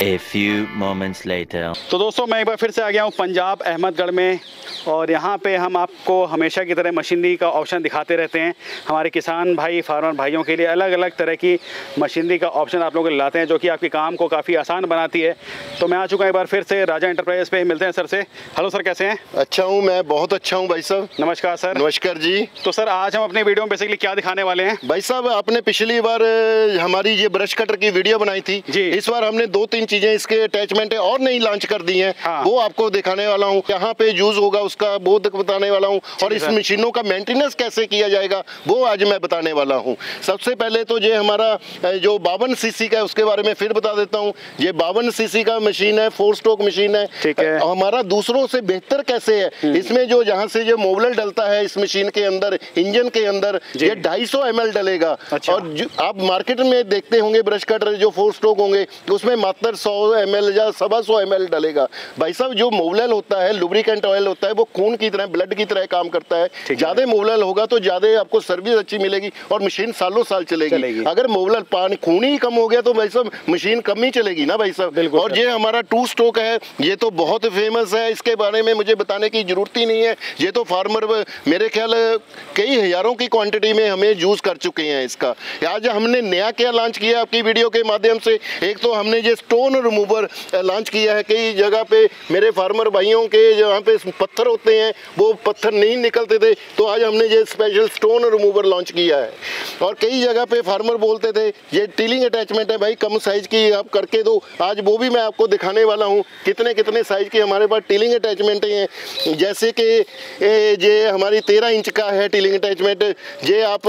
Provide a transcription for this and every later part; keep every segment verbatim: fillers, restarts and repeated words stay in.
A few moments later. तो दोस्तों मैं एक बार फिर से आ गया हूँ पंजाब अहमदगढ़ में, और यहाँ पे हम आपको हमेशा की तरह मशीनरी का ऑप्शन दिखाते रहते हैं। हमारे किसान भाई फार्मर भाइयों के लिए अलग अलग तरह की मशीनरी का ऑप्शन आप लोगों को लाते हैं, जो कि आपके काम को काफ़ी आसान बनाती है। तो मैं आ चुका हूँ एक बार फिर से राजा एंटरप्राइजेस पे, मिलते हैं सर से। हेलो सर, कैसे हैं? अच्छा हूँ मैं, बहुत अच्छा हूँ भाई साहब। नमस्कार सर। नमस्कार जी। तो सर आज हम अपने वीडियो में बेसिकली क्या दिखाने वाले हैं? भाई साहब आपने पिछली बार हमारी ये ब्रश कटर की वीडियो बनाई थी जी, इस बार हमने दो तीन चीजें इसके अटैचमेंट और नहीं लॉन्च कर दी हैं। हाँ। वो आपको दिखाने वाला हूँ, यहाँ पे यूज होगा उसका वो बताने वाला हूँ, और इस मशीनों का मेंटेनेंस कैसे किया जाएगा वो आज मैं बताने वाला हूँ। सबसे पहले तो ये हमारा जो बावन सीसी का है उसके बारे में फिर बता देता हूँ। ये बावन सीसी का मशीन है, फोर स्ट्रोक मशीन है, ठीक है। हमारा दूसरों से बेहतर कैसे है, इसमें जो जहाँ से जो मोबिल डलता है इस मशीन के अंदर, इंजन के अंदर, ये ढाई सौ एम एल डलेगा। और आप मार्केट में देखते होंगे ब्रश कटर जो फोर स्ट्रोक होंगे उसमें मात्र सौ एम एल या सवा सौ एम एल डलेगा। भाई साहब जो मोबिल होता है, लुब्रिकेंट ऑयल होता है, वो खून की तरह, ब्लड की तरह काम करता है। ज्यादा मोबिल होगा तो ज्यादा आपको सर्विस अच्छी मिलेगी और मशीन सालों साल चलेगी, चलेगी। अगर मोबिल पानी खून ही कम हो गया तो भाई साहब मशीन कम ही चलेगी ना भाई साहब। और ये हमारा टू स्ट्रोक है, ये तो बहुत फेमस है, इसके बारे में मुझे बताने की जरूरत ही नहीं है। ये तो फार्मर मेरे ख्याल कई हजारों की क्वांटिटी में हमें यूज कर चुके हैं इसका। आज हमने नया क्या लॉन्च किया आपकी वीडियो के माध्यम से, एक तो हमने ये स्टोन रिमूवर लॉन्च किया है। कई जगह पे मेरे फार्मर भाइयों के जहाँ पे पत्थर होते हैं वो पत्थर नहीं निकलते थे, तो आज हमने ये स्पेशल स्टोन रिमूवर लॉन्च किया है। और कई जगह पे फार्मर बोलते थे ये टीलिंग अटैचमेंट है भाई कम साइज की आप करके दो, आज वो भी मैं आपको दिखाने वाला हूँ कितने कितने साइज की हमारे पास टीलिंग अटैचमेंट हैं। जैसे कि ये हमारी तेरह इंच का है टीलिंग अटैचमेंट, ये आप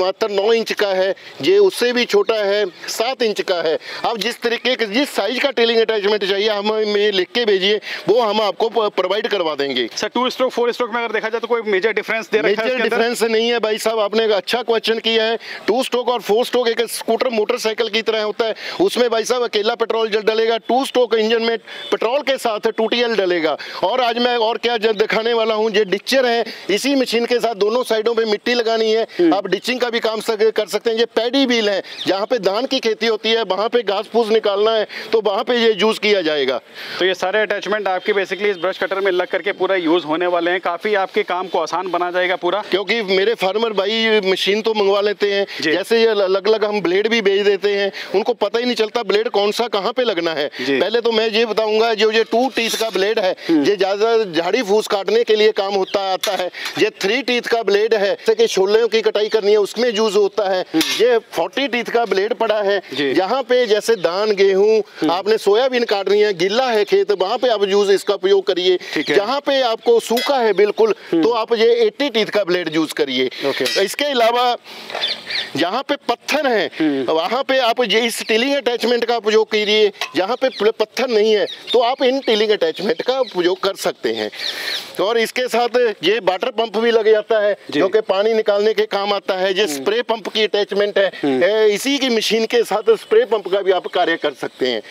मात्र नौ इंच का है, ये उससे भी छोटा है, सात इंच का है। अब जिस तरीके जिस साइज का टेलिंग अटैचमेंट चाहिए हमें लिख के भेजिए, वो हम आपको प्रोवाइड करवा देंगे। Sir two stroke four stroke में अगर देखा जाए तो कोई मेजर डिफरेंस दे रखा है? मेजर डिफरेंस नहीं है भाई साहब, आपने एक अच्छा क्वेश्चन किया है। टू स्ट्रोक और फोर स्ट्रोक एक स्कूटर मोटरसाइकिल की तरह होता है, उसमें भाई साहब अकेला पेट्रोल डलेगा, टू स्ट्रोक इंजन में पेट्रोल के साथ टू टी एल डलेगा। और आज मैं और क्या दिखाने वाला हूँ, ये डिचर है, इसी मशीन के साथ दोनों साइडों पर मिट्टी लगानी है, आप डिचिंग का भी काम कर सकते हैं। ये पैडी व्हील है, जहाँ पे धान की खेती होती है वहाँ पे घास फूस निकालना है तो वहाँ पे ये यूज किया जाएगा। तो ये सारे अटैचमेंट आपके बेसिकली इस ब्रश कटर में लग करके पूरा यूज होने वाले हैं, काफी आपके काम को आसान बना जाएगा पूरा। क्योंकि मेरे फार्मर भाई मशीन तो मंगवा लेते हैं, जैसे ये अलग अलग हम ब्लेड भी भेज देते हैं, उनको पता ही नहीं चलता ब्लेड कौन सा कहाँ पे लगना है। पहले तो मैं ये बताऊंगा जो ये टू टीथ का ब्लेड है ये ज्यादा झाड़ी फूस काटने के लिए काम होता आता है, ये थ्री टीथ का ब्लेड है जैसे कि छोलों की कटाई करनी है उसमें यूज होता है, ये फोर्टी टीथ का ब्लेड पड़ा है, यहाँ पे जैसे धान गेहूं आपने सोयाबीन काट रही है, गिल्ला है खेत, वहां पे आप यूज इसका प्रयोग करिए। जहाँ पे आपको सूखा है बिल्कुल तो आप ये अस्सी टीथ का ब्लेड यूज करिए। इसके अलावा जहाँ पे पत्थर है वहां पे आप ये इस टीलिंग अटैचमेंट का प्रयोग करिए, जहाँ पे पत्थर नहीं है तो आप इन टीलिंग अटैचमेंट का प्रयोग कर सकते हैं। और इसके साथ ये वाटर पंप भी लग जाता है जो कि पानी निकालने के काम आता है, ये स्प्रे पंप की अटैचमेंट है, इसी की मशीन के साथ स्प्रे पंप का भी आप कार्य कर सकते हैं।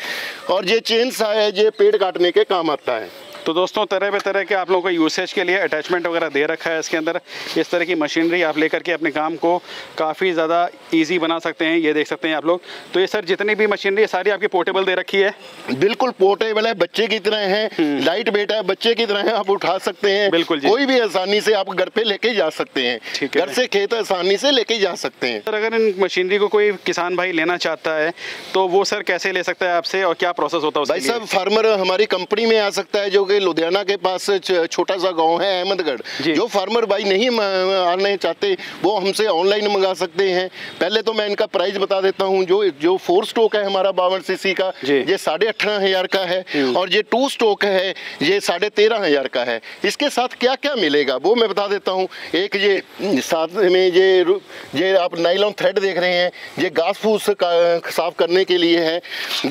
और ये चेन सा है, ये पेड़ काटने के काम आता है। तो दोस्तों तरह पे तरह के आप लोगों को यूसेज के लिए अटैचमेंट वगैरह दे रखा है इसके अंदर। इस तरह की मशीनरी आप लेकर के अपने काम को काफ़ी ज़्यादा इजी बना सकते हैं, ये देख सकते हैं आप लोग। तो ये सर जितनी भी मशीनरी सारी आपकी पोर्टेबल दे रखी है? बिल्कुल पोर्टेबल है, बच्चे की तरह है, लाइट वेट है, बच्चे की तरह है, आप उठा सकते हैं बिल्कुल, कोई भी आसानी से आप घर पर लेके जा सकते हैं, घर से खेत आसानी से लेके जा सकते हैं। सर अगर इन मशीनरी को कोई किसान भाई लेना चाहता है तो वो सर कैसे ले सकता है आपसे, और क्या प्रोसेस होता है? भाई साहब फार्मर हमारी कंपनी में आ सकता है, जो कि लुधियाना के पास छोटा सा गांव है अहमदगढ़। जो फार्मर भाई नहीं आने चाहते वो हमसे ऑनलाइन मंगा सकते हैं। पहले तो मैं इनका प्राइस बता देता हूं, जो जो फोर स्ट्रोक है हमारा बावन सीसी का ये साढ़े अठारह हजार का है, और ये टू स्ट्रोक है ये साढ़े तेरह हजार का है। इसके साथ क्या क्या मिलेगा वो मैं बता देता हूं। एक ये साथ में ये ये आप नाइलॉन थ्रेड देख रहे हैं, ये घास फूस साफ करने के लिए है,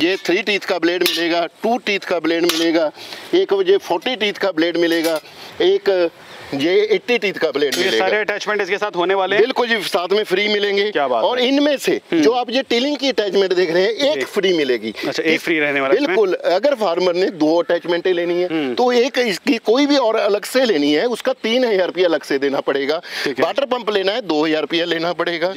ये थ्री टीथ का ब्लेड मिलेगा, टू टीथ का ब्लेड मिलेगा, एक मुझे फोर्टी टीथ का ब्लेड मिलेगा, एक ये अस्सी टीथ का ब्लेड मिलेगा, सारे अटैचमेंट इसके साथ होने वाले हैं, बिल्कुल जी साथ में फ्री मिलेंगे। क्या बात और इनमें से जो आप ये टीलिंग की अटैचमेंट देख रहे हैं एक फ्री मिलेगी। अच्छा, एक फ्री रहने वाला है बिल्कुल। अगर फार्मर ने दो अटैचमेंटें लेनी है तो एक इसकी कोई भी और अलग से लेनी है उसका तीन हजार रुपया अलग से देना पड़ेगा। वाटर पंप लेना है दो हजार रुपया लेना पड़ेगा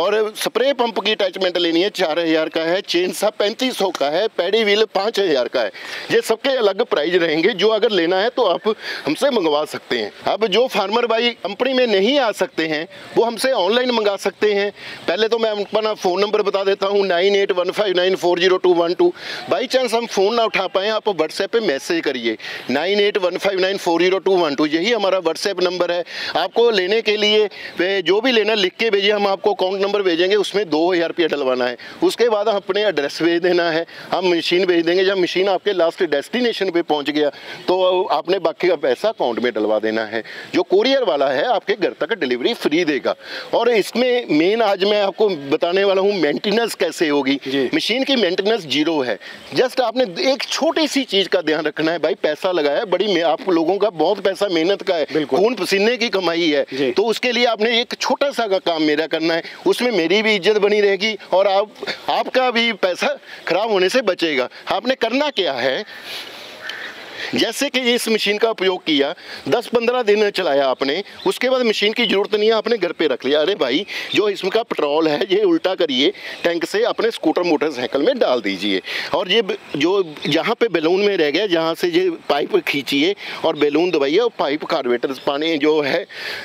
और स्प्रे पंप की अटैचमेंट लेनी है चार हजार का है, चेन सा पैंतीस सौ का है, पैडी व्हील पाँच हजार का है। ये सबके अलग प्राइस रहेंगे, जो अगर लेना है तो आप हमसे मंगवा सकते हैं। अब जो फार्मर भाई कंपनी में नहीं आ सकते हैं वो हमसे ऑनलाइन मंगा सकते हैं। पहले तो मैं अपना फ़ोन नंबर बता देता हूँ nine eight one five nine four zero two one two. By chance हम फ़ोन ना उठा पाएँ आप व्हाट्सएप पे मैसेज करिए nine eight one five nine four zero two one two, यही हमारा व्हाट्सएप नंबर है। आपको लेने के लिए जो भी लेना लिख के भेजिए, हम आपको अकाउंट नंबर भेजेंगे उसमें दो हज़ार रुपया डलवाना है। उसके बाद अपने एड्रेस भेज देना है, हम मशीन भेज देंगे। जब मशीन आपके लास्ट डेस्टिनेशन पे पहुंच गया तो आपने बाकी का पैसा अकाउंट में डलवा देना है। जो कोरियर वाला है आपके घर तक डिलीवरी फ्री देगा। और इसमें मेन आज मैं आपको बताने वाला हूँ मेंटेनेंस कैसे होगी। मशीन की मेंटेनेंस जीरो है, जस्ट आपने एक छोटी सी चीज़ का ध्यान रखना है। भाई पैसा लगाया, बड़ी आप लोगों का बहुत पैसा मेहनत का है, खून पसीने की कमाई है, तो उसके लिए आपने एक छोटा सा काम मेरा करना है, उसमें मेरी भी इज्जत बनी रहेगी और आप आपका भी पैसा खराब होने से बचेगा। आपने करना क्या है, जैसे कि इस मशीन का उपयोग किया दस पंद्रह दिन चलाया आपने, उसके बाद मशीन की जरूरत नहीं है, आपने घर पे रख लिया। अरे भाई जो इसमें का पेट्रोल है ये उल्टा करिए टैंक से, अपने स्कूटर मोटरसाइकिल में डाल दीजिए और ये जो जहाँ पे बैलून में रह गया जहाँ से ये पाइप खींचिए और बैलून दबाइए और पाइप कार्बोरेटर पानी जो है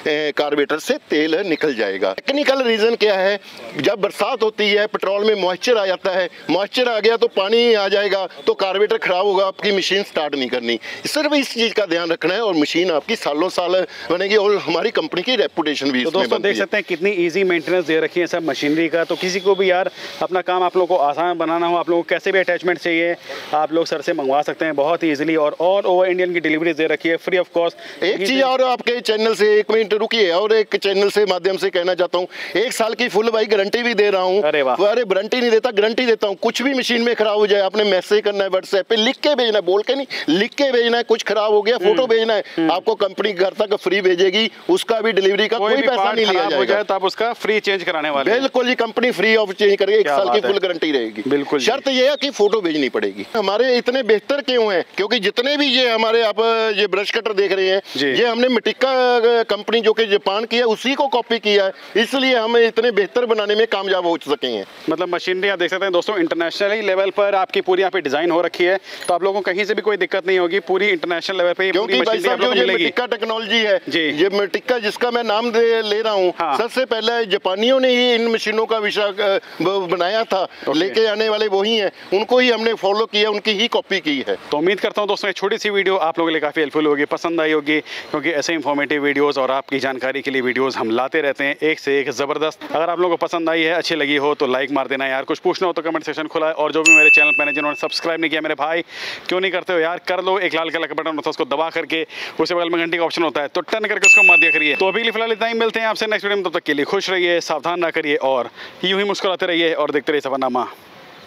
कार्बोरेटर से तेल निकल जाएगा। टेक्निकल रीज़न क्या है, जब बरसात होती है पेट्रोल में मॉइस्चर आ जाता है, मॉइस्चर आ गया तो पानी आ जाएगा तो कार्बोरेटर खराब होगा, आपकी मशीन स्टार्ट नहीं करनी। सिर्फ इस चीज का ध्यान रखना है और मशीन आपकी सालों साल बनेगी और हमारी कंपनी की रेपुटेशन भी। तो दोस्तों देख सकते हैं कितनी इजी मेंटेनेंस दे रखी है सब मशीनरी का। तो किसी को भी यार अपना काम आप लोगों को आसान बनाना हो, आप लोगों को कैसे भी अटैचमेंट चाहिए, आप लोग सर से मंगवा सकते हैं बहुत ही ईजिली। और ऑल ओवर इंडियन की डिलीवरी दे रखी है फ्री ऑफ कॉस्ट। एक चीज और आपके चैनल से, एक मिनट रुकिए, और एक चैनल से माध्यम से कहना चाहता हूँ एक साल की फुल भाई गारंटी भी दे रहा हूँ। अरे वारंटी नहीं देता, गारंटी देता हूँ। कुछ भी मशीन में खराब हो जाए आपने मैसेज करना है व्हाट्सएप पे, लिख के भेजना, बोल के नहीं लिख के भेजना है। कुछ खराब हो गया फोटो भेजना है, आपको कंपनी घर तक फ्री भेजेगी, उसका भी डिलीवरी का कोई, कोई पैसा नहीं लिया जाएगा। तो आप उसका फ्री चेंज कराने वाले हैं, बिल्कुल जी कंपनी फ्री ऑफ चेंज करेगी, एक साल की फुल गारंटी रहेगी। बिल्कुल शर्त यह है कि फोटो भेजनी पड़ेगी। हमारे इतने बेहतर क्यों है, क्योंकि जितने भी ये हमारे आप ये ब्रश कटर देख रहे हैं ये हमने मिटिका कंपनी जो कि जापान की है उसी को कॉपी किया है, इसलिए हम इतने बेहतर बनाने में कामयाब हो सके हैं। मतलब मशीनरी आप देख सकते हैं दोस्तों इंटरनेशनल लेवल पर आपकी पूरी यहाँ पे डिजाइन हो रखी है, तो आप लोगों को कहीं से भी कोई दिक्कत नहीं होगी, पूरी इंटरनेशनल लेवल पे पूरी मशीनरी आप लोगों को मिलेगी। मिटिका टेक्नोलॉजी है ये, मिटिका जिसका मैं नाम दे, ले रहा हूँ। हाँ। सबसे पहले जापानियों ने ही इन मशीनों का विषय बनाया था, लेके आने वाले वही हैं, उनको ही हमने फॉलो किया, उनकी ही कॉपी की है। तो उम्मीद करता हूँ दोस्तों छोटी सी वीडियो आप लोगों के लिए काफी हेल्पफुल होगी, पसंद आई होगी, क्योंकि ऐसे इंफॉर्मेटिव वीडियोज और आपकी जानकारी के लिए वीडियोज हम लाते रहते हैं एक से एक जबरदस्त। अगर आप लोगों को पसंद आई है, अच्छी लगी हो तो लाइक मार देना यार, कुछ पूछना हो तो कमेंट सेक्शन खुला है। और जो भी मेरे चैनल पर जिन्होंने सब्सक्राइब नहीं किया मेरे भाई क्यों नहीं करते हो यार, कर लो। एक लाल कलर का बटन होता है उसको दबा करके, उसके बगल में घंटी का ऑप्शन होता है तो टर्न करके उसको मार दिया करिए। तो अभी के लिए फिलहाल इतना ही, मिलते हैं आपसे नेक्स्ट वीडियो में, तब तो तक के लिए खुश रहिए, सावधान ना करिए और यूं ही मुस्कुराते रहिए और देखते रहिए सफरनामा।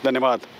धन्यवाद।